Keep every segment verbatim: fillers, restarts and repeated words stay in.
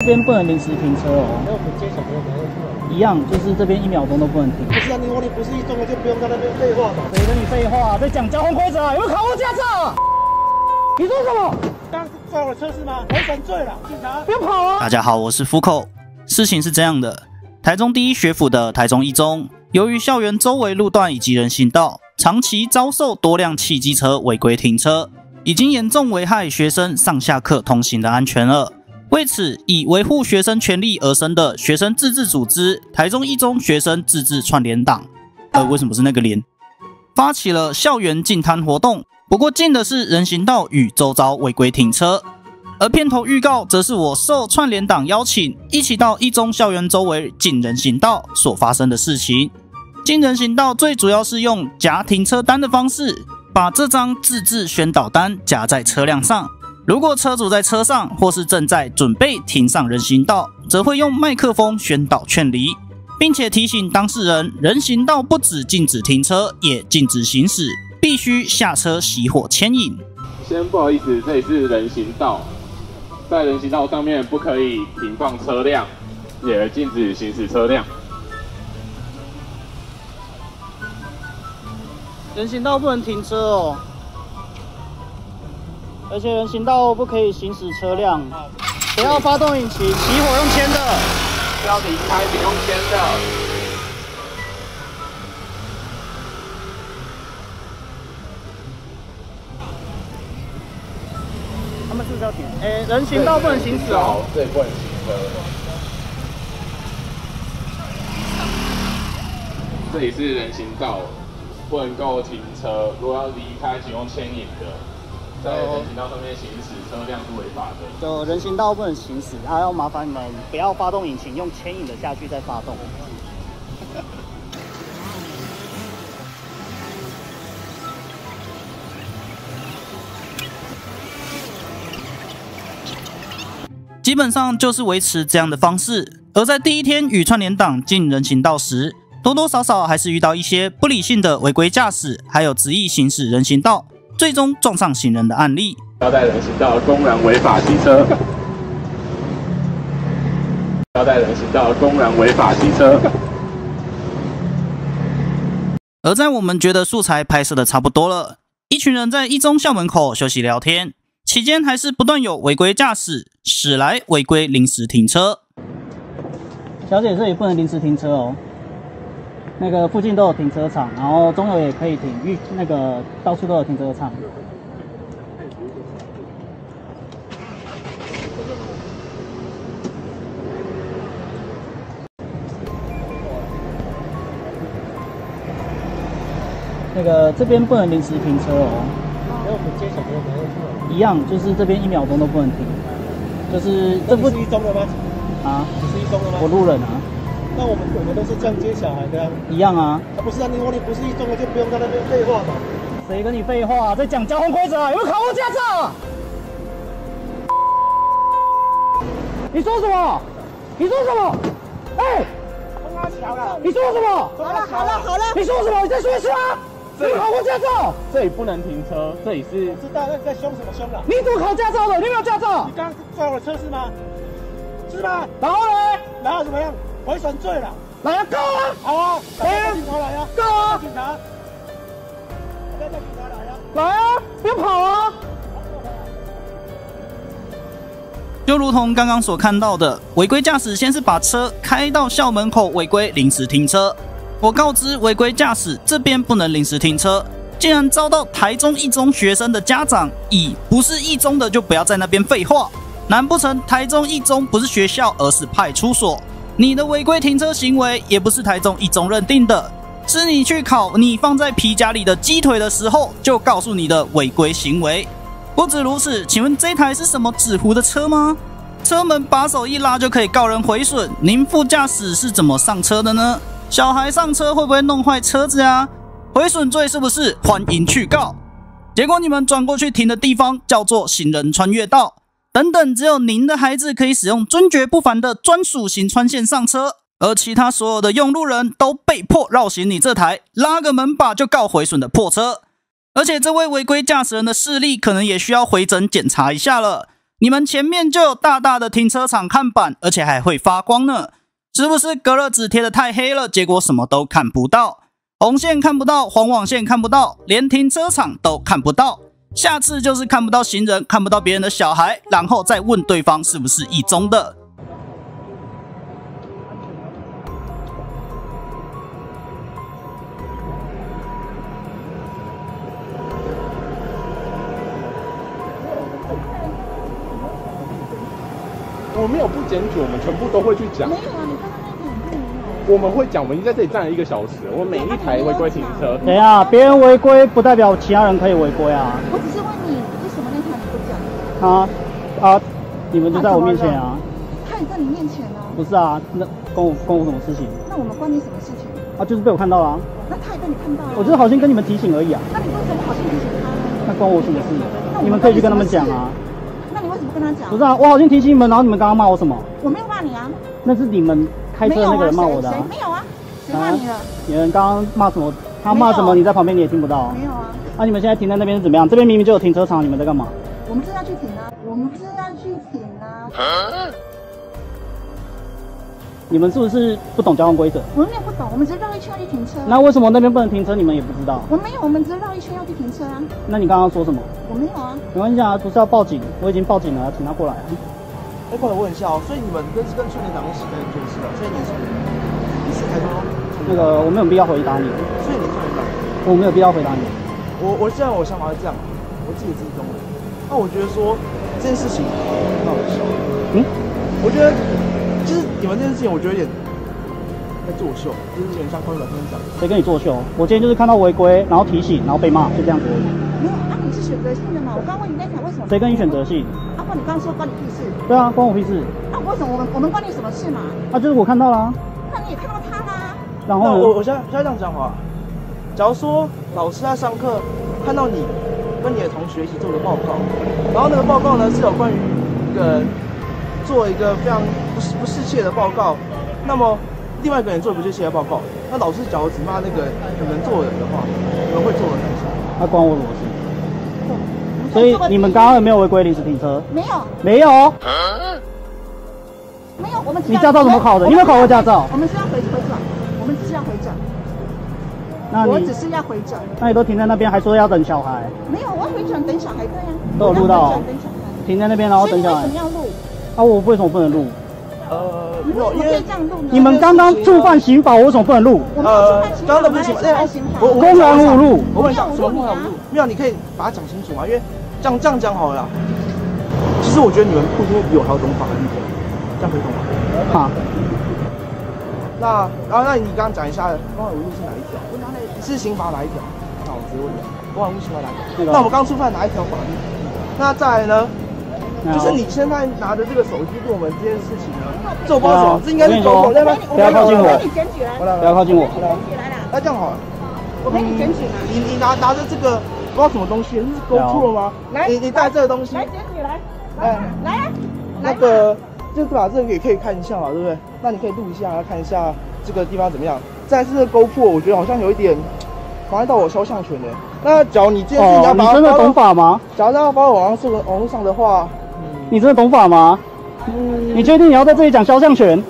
这边不能临时停车哦，要我们接小朋友才会出来。一样，就是这边一秒钟都不能停。不是啊，你我你不是一中了就不用在那边废话嘛。谁跟你废话？在讲交通规则啊？有没有考过驾照？你说什么？刚刚撞我车是吗？我犯罪了，警察不要跑啊！大家好，我是福口。事情是这样的，台中第一学府的台中一中，由于校园周围路段以及人行道长期遭受多辆汽机车违规停车，已经严重危害学生上下课通行的安全了。 为此，以维护学生权利而生的学生自治组织台中一中学生自治串联党，呃，为什么是那个联？发起了校园净滩活动，不过净的是人行道与周遭违规停车。而片头预告则是我受串联党邀请，一起到一中校园周围净人行道所发生的事情。净人行道最主要是用夹停车单的方式，把这张自治宣导单夹在车辆上。 如果车主在车上或是正在准备停上人行道，则会用麦克风宣导劝离，并且提醒当事人，人行道不只禁止停车，也禁止行驶，必须下车熄火牵引。先不好意思，这里是人行道，在人行道上面不可以停放车辆，也禁止行驶车辆。人行道不能停车哦。 而且人行道不可以行驶车辆，不要发动引擎，熄火用牵的，不要离开，不用牵的。他们是不是要停？哎、欸，人行道不能行驶哦，对，不能行车。这里是人行道，不能够停车，如果要离开，请用牵引的。 在人行道上面行驶车辆是违法的，就人行道不能行驶，啊，要麻烦你们不要发动引擎，用牵引的下去再发动。基本上就是维持这样的方式。而在第一天与串联党进人行道时，多多少少还是遇到一些不理性的违规驾驶，还有执意行驶人行道。 最终撞上行人的案例。不要在人行道公然违法机车。不要在人行道公然违法机车。而在我们觉得素材拍摄的差不多了，一群人在一中校门口休息聊天，期间还是不断有违规驾驶驶来违规临时停车。小姐，这里不能临时停车哦。 那个附近都有停车场，然后中油也可以停，遇那个到处都有停车场。那个这边不能临时停车哦。要我们接小朋友才会出来。一样，就是这边一秒钟都不能停。就是这不是一中的吗？啊，是一中的吗？我路人啊。 那我们我们都是这样接小孩的、啊，一样啊。啊不是啊，你我你不是一中了就不用在那边废话嘛。谁跟你废话、啊？在讲交通规则啊？有没有考过驾照、啊？你说什么？你说什么？哎、欸，好了，你说什么？好了好了好了，你说什么？你再说一次啊！你考过驾照？这里不能停车，这里是。我知道，那你在凶什么凶了、啊？你怎么考驾照的？你有没有驾照？你刚刚撞我车是吗？是吗？然后呢？然后怎么样？ 我也犯罪了，来呀、啊，告啊！好啊，来呀、啊，警察来呀、啊，告啊！警察，我要叫警察来呀、啊！来啊，别跑啊！就如同刚刚所看到的，违规驾驶先是把车开到校门口违规临时停车。我告知违规驾驶这边不能临时停车，竟然遭到台中一中学生的家长以不是一中的就不要在那边废话。难不成台中一中不是学校，而是派出所？ 你的违规停车行为也不是台中一中认定的，是你去烤你放在皮夹里的鸡腿的时候就告诉你的违规行为。不止如此，请问这台是什么纸糊的车吗？车门把手一拉就可以告人毁损，您副驾驶是怎么上车的呢？小孩上车会不会弄坏车子啊？毁损罪是不是？欢迎去告。结果你们转过去停的地方叫做行人穿越道。 等等，只有您的孩子可以使用尊爵不凡的专属行穿线上车，而其他所有的用路人都被迫绕行你这台拉个门把就告毁损的破车。而且这位违规驾驶人的视力可能也需要回诊检查一下了，你们前面就有大大的停车场看板，而且还会发光呢。是不是隔热纸贴的太黑了，结果什么都看不到？红线看不到，黄网线看不到，连停车场都看不到。下次就是看不到行人，看不到别人的小孩，然后再问对方是不是一中的。 我没有不检举，我们全部都会去讲。没有啊，你刚刚那点不我们会讲，我们已经在这里站了一个小时，我每一台违规停车。等一下，别人违规不代表其他人可以违规啊。我只是问你，为什么那台不讲？啊啊！你们就在我面前啊。他也在你面前啊。不是啊，那关我关我什么事情？那我们关你什么事情？啊，就是被我看到了、啊。那他也被你看到了、啊。我就是好心跟你们提醒而已啊。那你为什么好心提醒他呢？那关我什么事？那你们可以去跟他们讲啊。 跟他讲，不是啊，我好像提醒你们，然后你们刚刚骂我什么？我没有骂你啊，那是你们开车的那个人骂我的、啊没啊。没有啊，谁骂你了？有人刚刚骂什么？他骂什么？你在旁边你也听不到、啊。没有啊。那、啊、你们现在停在那边是怎么样？这边明明就有停车场，你们在干嘛？我们是要去停啊，我们是要去停啊。啊你们是不是不懂交通规则？我们也不懂，我们只是绕一圈要去停车。那为什么那边不能停车？你们也不知道？我没有，我们只是绕一圈要去停车啊。那你刚刚说什么？我没有啊。没关系啊，不是要报警，我已经报警了，请他过来啊。哎、欸，过来问一下哦，所以你们跟跟村民党一起在做事的，所以你是你是台中？那个我没有必要回答你。所以你是村民党？我没有必要回答你。我我现在我想法是这样，我自己是中人，那我觉得说这件事情很好笑。嗯，我觉得。 就是你们这件事情，我觉得有点在作秀，就是有点像官僚分享。谁跟你作秀？我今天就是看到违规，然后提醒，然后被骂，就这样子而已。没有，啊，你是选择性的嘛？我刚问你那场为什么？谁跟你选择性？啊，不，你刚说关你屁事。对啊，关我屁事。啊，为什么我们我们关你什么事嘛？啊，就是我看到啦。那你也看到他啦。然后我我现在现在这样讲话，假如说老师在上课看到你跟你的同学一起做的报告，然后那个报告呢是有关于一个。 做一个非常不不适切的报告，那么另外一个人做不适切的报告，那老师假如只骂那个你们做人的话，你们会做人吗？那、啊、关我什么事？所以你们刚刚有没有违规临时停车？没有，没有，啊、没有。我们你驾照怎么考的？你有没有考过驾照？我们是要回回转，我们只是要回转。那我只是要回转。那你都停在那边，还说要等小孩？没有，我要回转等小孩，对呀、啊。都有录到。停在那边，然后等小孩。为什么要录？ 啊，我为什么不能录？呃，没有，因为你们刚刚触犯刑法，我为什么不能录？呃，刚刚不是刑法，我公然侮辱，我跟你讲，什么公然侮辱？没有，你可以把它讲清楚嘛，因为这样这样讲好了。其实我觉得你们不一定比我还要懂法律，这样可以懂吗？好。那，然后那你刚刚讲一下公然侮辱是哪一条？是刑法哪一条？那我直接问你，公然侮辱刑法哪一条？那我们刚触犯哪一条法律？那再来呢？ 就是你现在拿着这个手机问我们这件事情呢，这我不知道什么，这应该是狗狗，要不然不要靠近我，不要靠近我，那这样好了，我给你检举来，你你拿拿着这个不知道什么东西，是狗兔吗？来，你你带这个东西，来检举来，哎，来，那个就是把这个也可以看一下嘛，对不对？那你可以录一下，看一下这个地方怎么样。再是这个狗兔，我觉得好像有一点妨碍到我肖像权的。那假如你这件事你要把它，你真的懂法吗？假如要把我网上网络上的话。 你真的懂法吗？嗯、你确定你要在这里讲肖像权？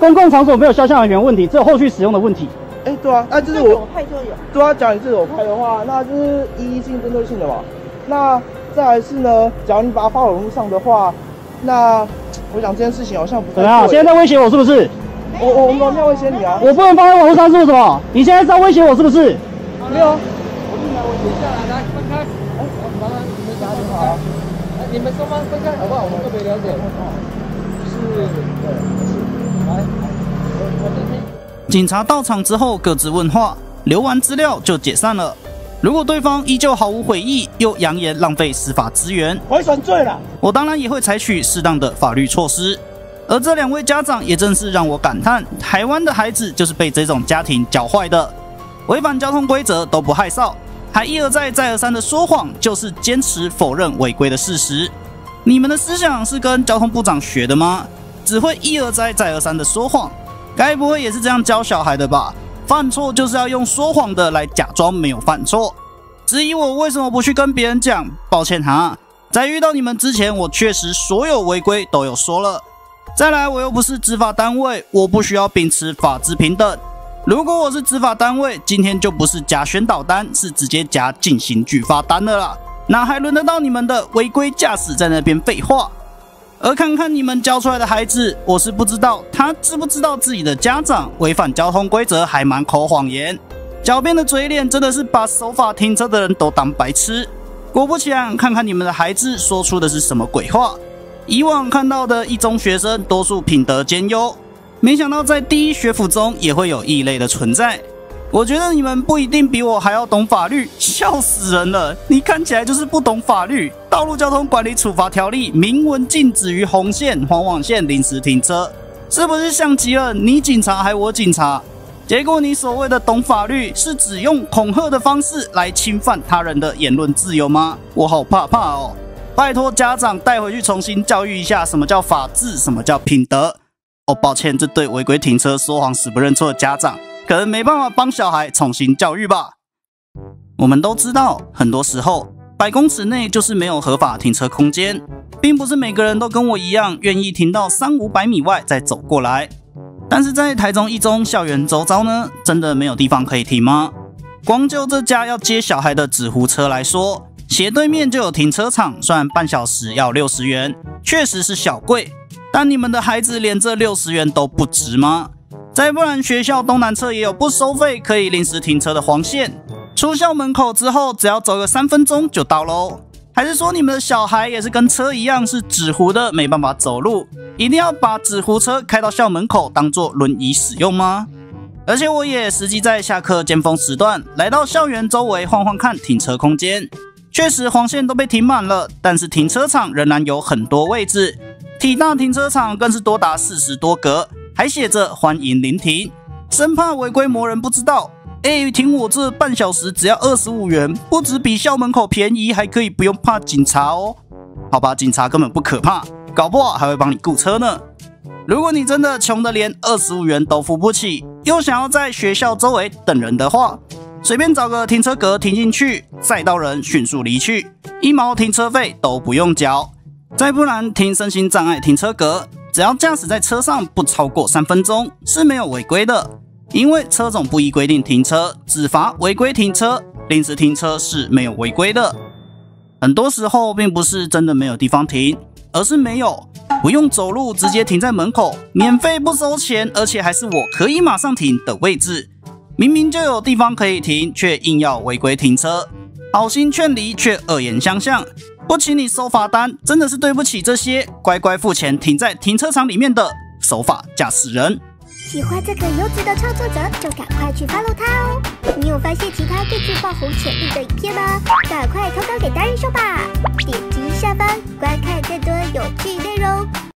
公共场所没有肖像权问题，只有后续使用的问题。哎、欸，对啊，那就是我派就有。对啊，讲你自己我派的话，那就是一一性针对性的嘛。那再来是呢，假如你把它发到网络上的话，那我想这件事情好像不对。怎么样？现在在威胁我是不是？我我我没有威胁你啊。我不能放在网络上是什么？你现在在威胁我是不是？没有。我进来，我停下来，来分开。哎、欸，我麻烦你们拿就好。 你们双方分开好不好？我们特别了解。是，警察到场之后各自问话，留完资料就解散了。如果对方依旧毫无悔意，又扬言浪费司法资源，我选罪了。我当然也会采取适当的法律措施。而这两位家长也正是让我感叹，台湾的孩子就是被这种家庭教坏的，违反交通规则都不害臊。 还一而再、再而三的说谎，就是坚持否认违规的事实。你们的思想是跟交通部长学的吗？只会一而再、再而三的说谎，该不会也是这样教小孩的吧？犯错就是要用说谎的来假装没有犯错。质疑我为什么不去跟别人讲？抱歉哈，在遇到你们之前，我确实所有违规都有说了。再来，我又不是执法单位，我不需要秉持法治平等。如果我是执法单位，今天就不是夹宣导单，是直接夹进行拒发单了啦，哪还轮得到你们的违规驾驶在那边废话？而看看你们教出来的孩子，我是不知道他知不知道自己的家长违反交通规则还满口谎言。狡辩的嘴脸真的是把守法停车的人都当白痴。果不其然，看看你们的孩子说出的是什么鬼话。以往看到的一中学生多数品德兼优，没想到在第一学府中也会有异类的存在。我觉得你们不一定比我还要懂法律，笑死人了！你看起来就是不懂法律，《道路交通管理处罚条例》明文禁止于红线、黄网线临时停车，是不是像极了你警察还我警察？结果你所谓的懂法律，是指用恐吓的方式来侵犯他人的言论自由吗？我好怕怕哦！拜托家长带回去重新教育一下，什么叫法治，什么叫品德。哦，抱歉，这对违规停车说谎死不认错的家长，可能没办法帮小孩重新教育吧。我们都知道，很多时候百公尺内就是没有合法停车空间，并不是每个人都跟我一样愿意停到三五百米外再走过来。但是在台中一中校园周遭呢，真的没有地方可以停吗？光就这家要接小孩的纸糊车来说，斜对面就有停车场，虽然半小时要六十元，确实是小贵，但你们的孩子连这六十元都不值吗？再不然，学校东南侧也有不收费可以临时停车的黄线，出校门口之后只要走个三分钟就到喽。还是说你们的小孩也是跟车一样是纸糊的，没办法走路，一定要把纸糊车开到校门口当做轮椅使用吗？而且我也实际在下课尖峰时段来到校园周围晃晃看停车空间，确实黄线都被停满了，但是停车场仍然有很多位置，体大停车场更是多达四十多格。还写着欢迎临停，生怕违规魔人不知道。哎，停我这半小时只要二十五元，不只比校门口便宜，还可以不用怕警察哦。好吧，警察根本不可怕，搞不好还会帮你雇车呢。如果你真的穷得连二十五元都付不起，又想要在学校周围等人的话，随便找个停车格停进去，载到人迅速离去，一毛停车费都不用缴。再不然停身心障碍停车格，只要驾驶在车上不超过三分钟是没有违规的，因为车种不依规定停车，只罚违规停车，临时停车是没有违规的。很多时候并不是真的没有地方停，而是没有，不用走路直接停在门口，免费不收钱，而且还是我可以马上停的位置。明明就有地方可以停，却硬要违规停车，好心劝离却恶言相向。不请你收罚单，真的是对不起这些乖乖付钱停在停车场里面的守法驾驶人。喜欢这个优质的创作者，就赶快去 follow 他哦！你有发现其他更具爆红潜力的影片吗？赶快投稿给达人秀吧！